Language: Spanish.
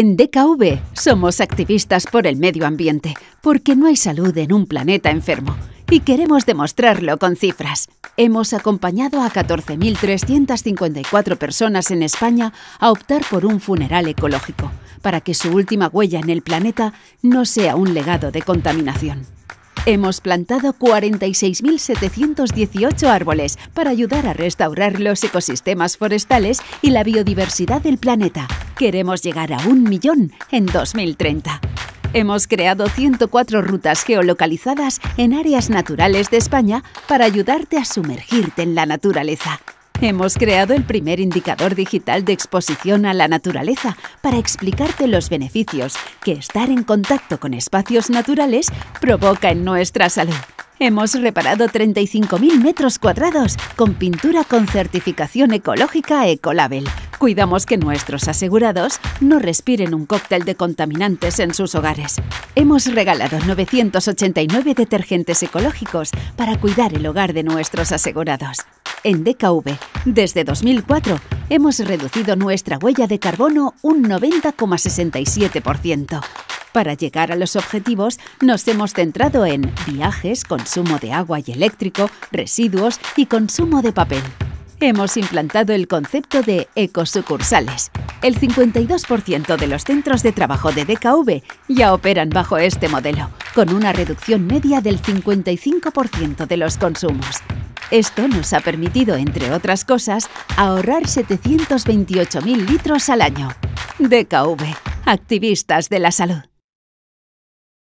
En DKV somos activistas por el medio ambiente, porque no hay salud en un planeta enfermo y queremos demostrarlo con cifras. Hemos acompañado a 14.354 personas en España a optar por un funeral ecológico, para que su última huella en el planeta no sea un legado de contaminación. Hemos plantado 46.718 árboles para ayudar a restaurar los ecosistemas forestales y la biodiversidad del planeta. Queremos llegar a 1 millón en 2030. Hemos creado 104 rutas geolocalizadas en áreas naturales de España para ayudarte a sumergirte en la naturaleza. Hemos creado el primer indicador digital de exposición a la naturaleza para explicarte los beneficios que estar en contacto con espacios naturales provoca en nuestra salud. Hemos reparado 35.000 metros cuadrados con pintura con certificación ecológica Ecolabel. Cuidamos que nuestros asegurados no respiren un cóctel de contaminantes en sus hogares. Hemos regalado 989 detergentes ecológicos para cuidar el hogar de nuestros asegurados. En DKV, desde 2004, hemos reducido nuestra huella de carbono un 90,67%. Para llegar a los objetivos, nos hemos centrado en viajes, consumo de agua y eléctrico, residuos y consumo de papel. Hemos implantado el concepto de ecosucursales. El 52% de los centros de trabajo de DKV ya operan bajo este modelo, con una reducción media del 55% de los consumos. Esto nos ha permitido, entre otras cosas, ahorrar 728.000 litros al año. DKV, activistas de la salud.